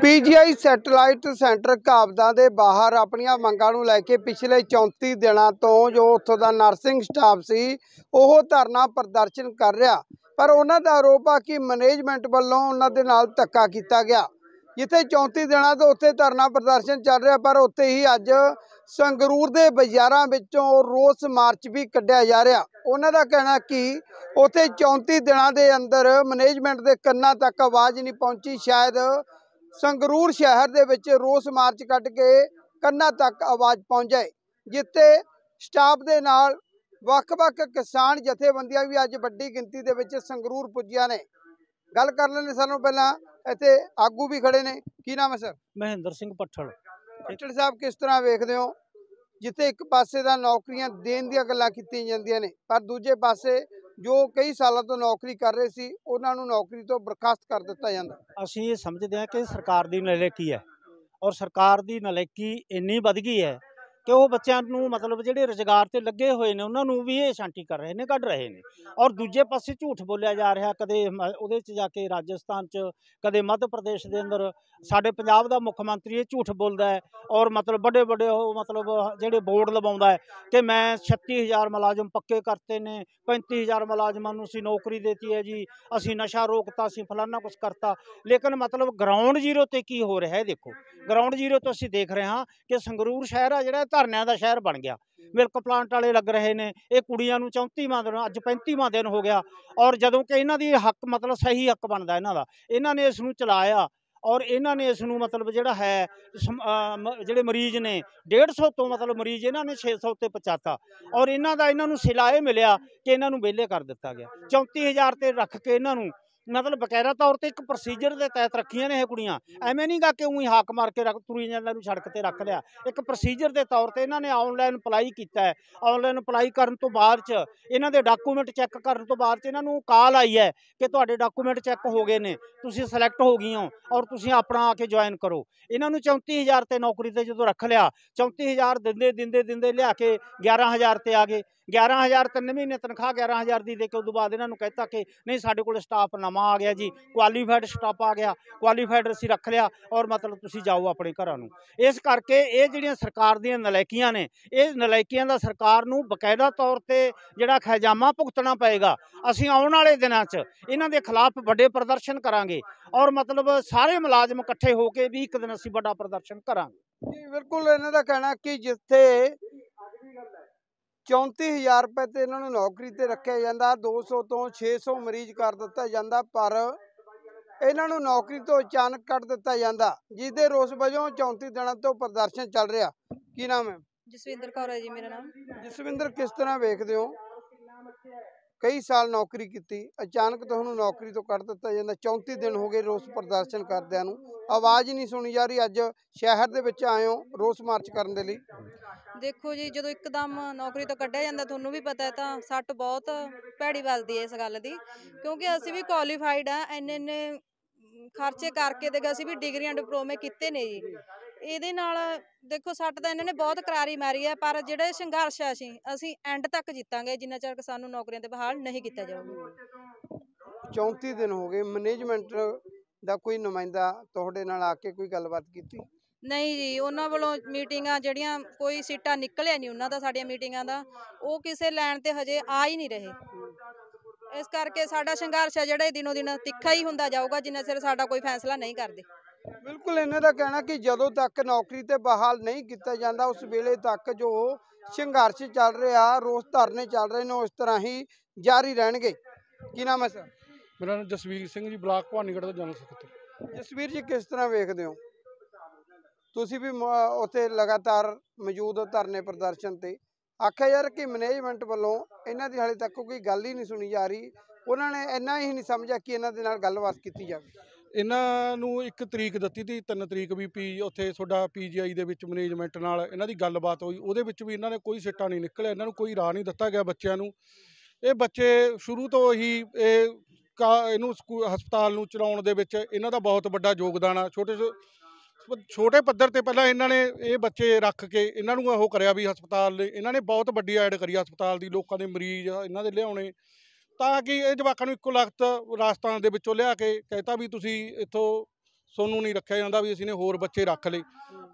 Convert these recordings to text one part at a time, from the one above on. P G I satellite centre काबदा के बाहर अपन मंगों लैके पिछले 34 दिनों तो जो उतों का नर्सिंग स्टाफ से वह धरना प्रदर्शन कर रहा, पर उन्होंने आरोप आ कि मैनेजमेंट वालों उन्होंने धक्का किया गया। जिथे 34 दिनों तो उत्थे धरना प्रदर्शन चल रहा, पर उत्थे ही अज संगरूर के बाजारों विचों रोस मार्च भी कढ़िया जा रहा। उन्हों का कहना कि उत्थे 34 दिनों के अंदर मैनेजमेंट के कन्ना तक आवाज़ नहीं पहुँची। शायद संगरूर शहर दे विच रोस मार्च कट के कन्ना तक आवाज़ पहुँच जाए, जिथे स्टाफ के नाल वख-वख किसान जथेबंदियां भी अज वड्डी गिणती दे विच संगरूर पुज्जियां ने। गल कर लैंदे सानूं पहलां इत्थे आगू भी खड़े ने। की नाम है सर? महेंद्र सिंह पट्ठड़ साहब, किस तरह वेखदे हो जिथे एक पासे दा नौकरियां देण दीआं गल्लां कीतीआं जांदियां ने, पर दूजे पासे जो कई सालों तो नौकरी कर रहे सी उन्हां नूं नौकरी तो बर्खास्त कर दिता जांदा। असीं ये समझदे हां कि सरकार दी नलैकी है, और सरकार दी नलैकी इन्नी वध गई है कि वह बच्चों को मतलब जोड़े रोजगार से लगे हुए ने उन्होंने भी ये शांति कर रहे हैं, कढ़ रहे हैं। और दूजे पास झूठ बोलिया जा रहा, कदे उहदे च जाके राजस्थान च, कदे मध्य प्रदेश के अंदर, साडे पंजाब का मुख्यमंत्री ये झूठ बोलता है। और मतलब बड़े बड़े मतलब जोड़े बोर्ड लवाउंदा है कि मैं 36,000 मुलाजम पक्के करते ने, 35,000 मुलाजमां नूं असीं नौकरी देती है जी, असीं नशा रोकता, असीं फलाना कुछ करता। लेकिन मतलब ग्राउंड जीरो ते की हो रहा है, देखो ग्राउंड जीरो तो असीं देख रहे हाँ कि संगरूर शहर है जिहड़ा धरने का शहर बन गया। मिल्क प्लांट वाले लग रहे हैं, ये कुड़ियां 34वां दिन, अज 35वां दिन हो गया। और जदों कि इन्हां दी हक मतलब सही हक बनता इन्हां दा, इन्हां ने इस नूं चलाया और इन्हां ने इस नूं मतलब जिहड़ा है जिहड़े मरीज ने 150 तो मतलब मरीज इन्हां ने 600 ते पहुँचाता, और इन्हां दा इन्हां नूं सिलाए मिलिया कि इन्हां नूं विहले कर दिता गया। 34,000 ते रख के इन्हां नूं मतलब बकायदा तौर पर एक प्रोसीजर के तहत रखिया ने यह कुड़ियां, एवें नहीं गा कि ऊँ हाक मार के रख तुरी जाना सड़क पर रख लिया। एक प्रोसीजर के तौर पर इन्होंने ऑनलाइन अपलाई किया है, ऑनलाइन अपलाई करने तो बाद इन्हों के डाकूमेंट चैक करने तो बाद इन्हों कॉल आई है कि तुहाडे डाकूमेंट चैक हो गए ने, तुसीं सिलैक्ट हो गई हो और तुसीं अपना आके ज्वाइन करो। इन्होंने 34,000 से नौकरी से जो रख लिया, 34,000 दिंदे दिंदे दिंदे लिया के 11,000 से आ गए। 11,000 3 महीने तनख्वाह 11,000 दी दे के उदों बाद इन्होंने कहता कि नहीं साढ़े कोल स्टाफ नवा आ गया जी, क्वालीफाइड स्टाफ आ गया, क्वालीफाइड असीं रख लिया और मतलब तुसीं जाओ अपने घरां नूं। इस करके ये जिहड़ियां सरकार दीयां नलायकियां ने, इस नलायकियां दा सरकार नूं बकायदा तौर ते जिहड़ा खजामा भुगतना पएगा। असीं आउण वाले दिनां च इन्हां दे खिलाफ वड्डे प्रदर्शन करांगे, और मतलब सारे मुलाजम इकट्ठे होकर भी एक दिन असीं वड्डा प्रदर्शन करांगे। बिल्कुल इन्हां दा कहना कि जिथे 34,000 रुपए तो इन्होंने नौकरी पर रखा जाता, 200 तो 600 मरीज कर दिता जाता, पर इन्हों नौकरी तो अचानक कट दिता जाता, जिसके रोस वजों 34 दिनों तो प्रदर्शन चल रहा। की नाम है? जसविंदर कौर है जी मेरा नाम। जसविंदर, किस तरह वेखते हो कई साल नौकरी की, अचानक तुहानू नौकरी तो कट दिता जाता, 34 दिन हो गए रोस प्रदर्शन करदिआं नूं, आवाज़ ही नहीं सुनी जा रही। अज शहर दे विच आए हो रोस मार्च करन दे लई। देखो जी जो एकदम नौकरी तो कढ़िया जाता, थोनों भी पता है तो सट बहुत भैड़ी वजदी है इस गल की, क्योंकि असीं भी क्वालीफाइड हाँ, इन्ने इन्ने खर्चे करके देखो असीं भी डिग्रियां डिप्लोमे कीते ने जी। ਇਹਦੇ ਨਾਲ ਦੇਖੋ ਸੱਟ ਤਾਂ ਇਹਨਾਂ ਨੇ ਬਹੁਤ ਕਰਾਰੀ ਮਾਰੀ ਹੈ, ਪਰ ਜਿਹੜੇ ਸੰਘਰਸ਼ ਆ ਅਸੀਂ ਐਂਡ ਤੱਕ ਜਿੱਤਾਂਗੇ ਜਿੰਨਾ ਚਿਰ ਸਾਨੂੰ ਨੌਕਰੀਆਂ ਤੇ ਬਹਾਲ ਨਹੀਂ ਕੀਤਾ ਜਾਊਗਾ। 34 ਦਿਨ ਹੋ ਗਏ, ਮੈਨੇਜਮੈਂਟ ਦਾ ਕੋਈ ਨੁਮਾਇੰਦਾ ਤੁਹਾਡੇ ਨਾਲ ਆ ਕੇ ਕੋਈ ਗੱਲਬਾਤ ਕੀਤੀ? नहीं जी, उन्होंने वालों मीटिंगा जड़ियाँ कोई सीटा निकलिया नहीं, उन्होंने साड़िया मीटिंगा का वो किसी लैन ते हजे आ ही नहीं रहे। इस करके साडा संघर्ष है जिहड़ा दिनों दिन तिखा ही हुंदा जाऊगा जिन्ना चਿਰ साडा कोई फैसला नहीं करदे। बिल्कुल इन्हां दा कहना कि जदों तक नौकरी ते बहाल नहीं किया जाता उस वेले तक जो संघर्ष चल रहा, रोस धरने चल रहे हैं, उस तरह ही जारी रहणगे। की नाम है सर? मेरा नाम जसवीर सिंह जी, ब्लाक भवानीगढ़ दा जनरल सकत्तर। जसवीर जी, किस तरह वेखदे हो तुसीं भी उत्थे लगातार मौजूद हो धरने प्रदर्शन ते, आखिया यार कि मैनेजमेंट वालों इन्हां दी हाले तक कोई गल ही नहीं सुनी जा रही, उन्होंने इन्ना ही नहीं समझा कि इन्हां दे नाल गल्लबात कीती जावे। इन्हां नूं एक तरीक दत्ती थी, 3 तरीक भी उत्थे तुहाडा PGI दे विच मैनेजमेंट नाल इन्हां दी गल्लबात होई, उहदे विच भी इन्हां ने कोई सिट्टा नहीं निकलिया, इन्हां नूं कोई राह नहीं दित्ता गया। बच्चों नूं ये बच्चे शुरू तो ही इहनूं हस्पताल नूं चलाउण दे विच इन्हां दा बहुत वड्डा योगदान आ। छोटे पद्धर से पहला इन्होंने ये बच्चे रख के इन्हों वो कराया भी हस्पताल, इन्होंने बहुत वड्डी ऐड करी हस्पताल की, लोगों के मरीज इन्हों लियाने ताकि ये जवाकों इक्ो लागत राजस्थान के लिया के कहता भी तुसीं इत्थों सोनू नहीं रखा जाता भी असी ने होर बच्चे रख ले।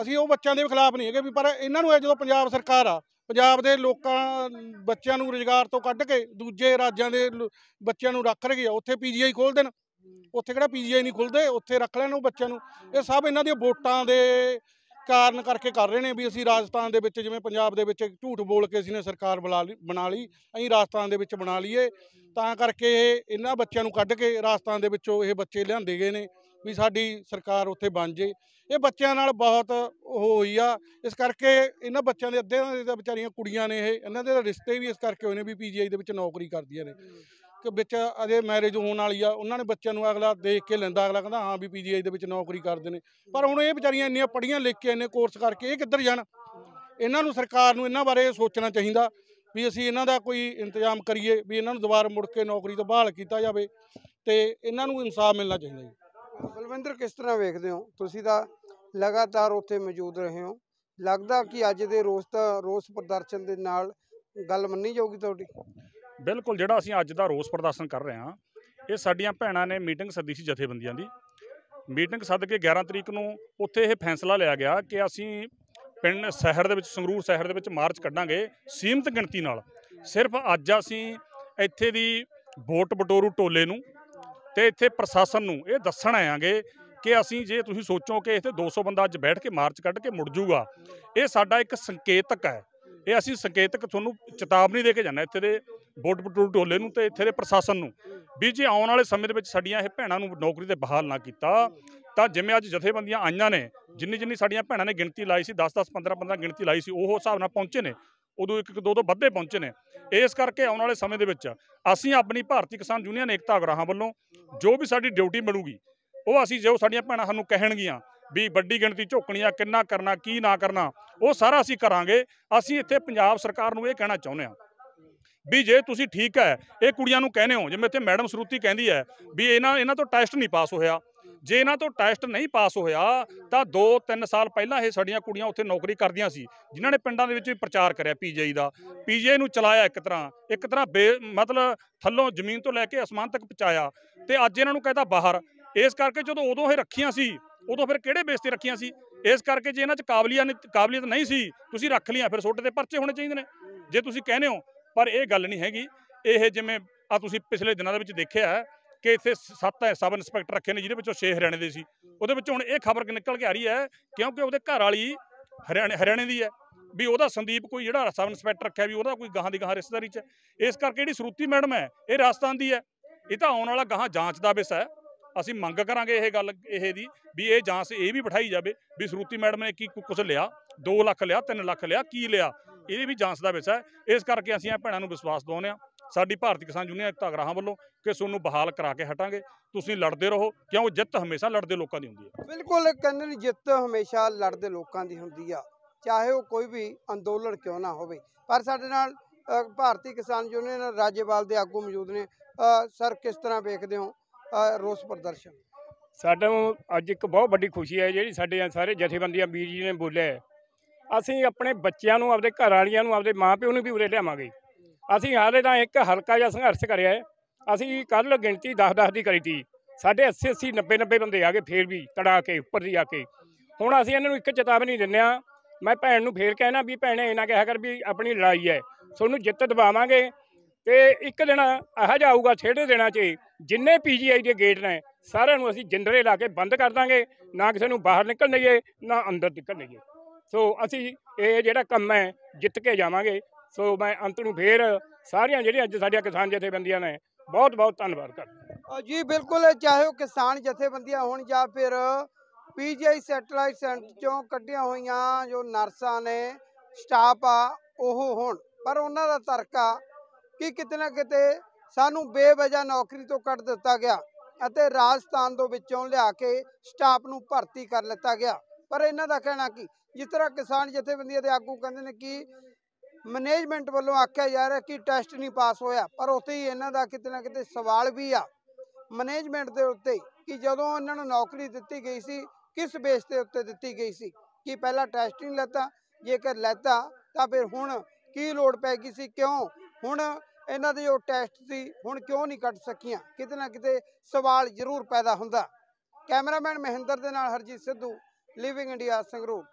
असी वो बच्चों के खिलाफ नहीं है भी, पर इन्हों जो पंजाब सरकार आ पंजाब के लोगों बच्चों रोजगार तो क्ड के दूजे राज्यों के बच्चों रख रही है, उत्थे पी जी आई खोल देन, उत्थे किहड़ा पी जी आई नहीं खुलते, उत्थे रख लैन बच्चों। ये सब इन्हां दी वोटां दे कारण करके कर रहे हैं भी असी राजस्थान के जिमें पंजाब के झूठ बोल के असी ने सरकार बना ली, अं राजस्थान के बना लीए, तां करके इन्हां बच्चों क्ड के राजस्थान के बच्चे लियांदे गए ने भी साडी सरकार उत्थे बन जे। ये बच्चों नाल बहुत होई आ, इस करके इन्हां बच्चों के अद्धे बेचारियां कुड़ियां ने, ये इन्हां दे रिश्ते भी इस करके होए ने भी पी जी आई दे नौकरी करदियां ने कि बिच अजे मैरिज होने वाली आ, उन्होंने बच्चों को अगला देख के लैंदा, अगला कहता हाँ भी पी जी आई दे विच नौकरी करते हैं। पर हुण ये बेचारियां इन्नियां पढ़ियां लिख के इन्ने कोर्स करके ये किधर जाण? इन्हां नूं सरकार नूं इन्हां बारे सोचना चाहिए भी असीं इन्हां दा कोई इंतजाम करिए भी इन्हां नूं दोबारा मुड़ के नौकरी तो बहाल किया जाए तो इन्हां नूं इंसाफ मिलना चाहिए। बलविंदर किस तरह वेखदे हो? तुसीं तां लगातार उत्थे मौजूद रहे हो, लगदा कि अज दे रोस प्रदर्शन दे नाल गल मन्नी जाऊगी तुहाडी? बिल्कुल, जिहड़ा असीं अज दा रोस प्रदर्शन कर रहे हाँ, ये साड़ियां भैणां ने मीटिंग सदी सी जथेबंदियां दी, मीटिंग सद के 11 तरीक नूं उत्थे यह फैसला लिया गया कि असीं पिंड शहर दे विच संगरूर शहर दे विच मार्च कड्डांगे सीमित गिणती नाल। सिर्फ अज असीं इत्थे दी वोट बटोरू टोले नूं ते इत्थे प्रशासन नूं ये दस्सण आएंगे कि असीं जे तुसीं सोचो कि इत्थे 200 बंदा अज बैठ के मार्च कड्ढ के मुड़ जूगा, ये साडा एक संकेतक है, ये असीं संकेतक तुहानूं चेतावनी दे के जांदे इत्थे दे वोट बटोरू टोले नूं ते इत्थे दे प्रशासन नूं भी जे आउण वाले समय दे विच साडीआं इह भैणां नूं नौकरी ते बहाल ना कीता तां जिवें अज जथेबंदियां आईआं ने जिन्नी साडीआं भैणां ने गिणती लाई सी 10-10 15-15 गिणती लाई सी उह हिसाब नाल पहुंचे ने, उदों 1-2 वधे पहुंचे ने। इस करके आउण वाले समय दे विच असीं अपनी भारतीय किसान यूनियन एकता अगराहां वल्लों जो भी साडी ड्यूटी बनूगी उह असीं जो साडीआं भैणां सानूं कहणगीआं भी वड्डी गिणती झोकणीआं किन्ना करना की ना करना उह सारा असीं करांगे। असीं इत्थे पंजाब सरकार नूं इह कहणा चाहुंदे हां भी जे तुसीं ठीक है ये कुड़ियां नूं कहने हो, जिवें इत्थे मैडम स्रूती कहती है भी इन्हां तो टेस्ट नहीं पास होया, जे इन्हां तो टेस्ट नहीं पास होया तां 2-3 साल पहलां ये साडीआं कुड़ियां उत्थे नौकरी करदियां सी, जिन्हां ने पिंडां दे विच भी प्रचार करिया पी जी आई दा, पी जी आई नूं चलाया, एक तरह बे मतलब थल्लों जमीन तो लैके आसमान तक पहुँचाया ते अज्ज इन्हां नूं कहता बाहर। इस करके जो उदों ये रखियां सी उदों फिर किहड़े बेस ते रखियां सी? इस करके जे इन्हां च काबलियत नहीं सी तुसीं रख लिया फिर सोटे ते परचे होणे चाहीदे ने जे तुसीं कहने हो। पर यह गल नहीं हैगी, ये जिमें आ तुसीं पिछले दिनों के देखिया है कि इत्थे 7 सब इंस्पैक्टर रखे ने जिहदे 6 हरियाणे दे सी, उहदे विच हुण यह खबर निकल के आ रही है क्योंकि उहदे घर वाली हरियाणे दी है भी उहदा संदीप कोई जिहड़ा सब इंस्पैक्टर रखिया भी उहदा कोई गाहां दी गाहां रिश्तेदारी च। इस करके जिहड़ी स्रूती मैडम है यह राजस्थान दी है, ये तो आउण वाला गाहां जांच दा विषय है। असीं मंग करांगे यह गल दी भी यह जांच यह भी बिठाई जाए भी स्रूती मैडम ने की कुछ लिया, 2 लाख लिया, 3 लाख लिया, की लिया, ये भी जांच का विषय है। इस करके असीं भैणां नूं विश्वास दिवाउने आ साडी भारतीय किसान यूनियन एकता अगराहां वल्लों कि तुहानूं बहाल करा के हटांगे, तुसीं लड़दे रहो क्यों जित हमेशा लड़दे लोकां दी हुंदी है। बिल्कुल कहंदे ने जित हमेशा लड़दे लोकां दी हुंदी आ, चाहे वो कोई भी अंदोलन क्यों ना होवे। पर साडे नाल भारतीय किसान यूनियन राजेवाल दे आगू मौजूद ने। सर किस तरह वेखदे हो रोस प्रदर्शन? साडा अज एक बहुत वड्डी खुशी है जिहड़ी साडे सारे जथेबंदियां वीर जी ने बोलिया है, ਅਸੀਂ ਆਪਣੇ ਬੱਚਿਆਂ ਨੂੰ ਆਪਦੇ ਘਰ ਵਾਲੀਆਂ ਨੂੰ ਆਪਦੇ ਮਾਂ ਪਿਓ ਨੂੰ ਵੀ ਉਰੇ ਲਿਆਵਾਂਗੇ। ਅਸੀਂ ਹਾਲੇ ਤਾਂ ਇੱਕ ਹਲਕਾ ਜਿਹਾ ਸੰਘਰਸ਼ ਕਰਿਆ ਹੈ, ਅਸੀਂ ਕੱਲ੍ਹ ਗਿਣਤੀ 10-10 ਦੀ ਕਰੀ ਤੀ, ਸਾਡੇ 80-80 90-90 ਬੰਦੇ ਆ ਗਏ ਫਿਰ ਵੀ ਤੜਾ ਕੇ ਉੱਪਰ ਦੀ ਆ ਕੇ। ਹੁਣ ਅਸੀਂ ਇਹਨਾਂ ਨੂੰ ਇੱਕ ਚੇਤਾਵਨੀ ਦਿੰਦੇ ਹਾਂ, ਮੈਂ ਭੈਣ ਨੂੰ ਫੇਰ ਕਹਿਣਾ ਵੀ ਭੈਣੇ ਇਹਨਾਂ ਕਿਹਾ ਕਰ ਵੀ ਆਪਣੀ ਲੜਾਈ ਹੈ, ਤੁਹਾਨੂੰ ਜਿੱਤ ਦਿਵਾਵਾਂਗੇ ਤੇ ਇੱਕ ਦਿਨ ਇਹੋ ਜਿਹਾ ਆਊਗਾ ਛੇੜੇ ਦੇਣਾ 'ਚ ਜਿੰਨੇ ਪੀ ਜੀ ਆਈ ਦੇ ਗੇਟ ਨੇ ਸਾਰਿਆਂ ਨੂੰ ਅਸੀਂ ਜਿੰਦਰੇ ਲਾ ਕੇ ਬੰਦ ਕਰ ਦਾਂਗੇ, ਨਾ ਕਿਸੇ ਨੂੰ ਬਾਹਰ ਨਿਕਲ ਲਈਏ ਨਾ ਅੰਦਰ ਨਿਕਲ ਲਈਏ। सो असी ये जिहड़ा कम है जित के जावांगे। सो मैं अंत में फिर सारियां जिहड़ियां अज साडियां किसान जथेबंदियां ने बहुत बहुत धन्नवाद करदा जी। बिल्कुल, चाहे वह किसान जथेबंदियां होण जां फिर P G I satellite centre चों कड्डियां होईयां जो नर्सां ने स्टाफ आ ओह होण, पर उन्हां दा तरका कि किते ना किते सानूं बेवजह नौकरी तो कट दिता गया अते राजस्थान दे विचों लिआ के स्टाफ नूं भर्ती कर लिता गया। पर इन्हां दा कहना कि जिस तरह किसान जथेबंदियां दे आगू कहंदे ने कि मैनेजमेंट वालों आख्या जा रहा कि टेस्ट नहीं पास होया, पर उत्थे ही इन्हां दा किते ना किते सवाल भी आ मैनेजमेंट दे उत्ते कि जदों इन्हां नूं नौकरी दित्ती गई सी किस बेस ते उत्ते दित्ती गई सी कि पहला टेस्ट नहीं लैता, जेकर लैता तां फिर हुण की लोड़ पै गई सी, क्यों हुण इन्हां दे जो टेस्ट सी हुण क्यों नहीं कट सकियां, किते ना किते सवाल जरूर पैदा हुंदा। कैमरामैन महेंद्र के नाल हरजीत सिद्धू लिविंग इंडिया संगरूर।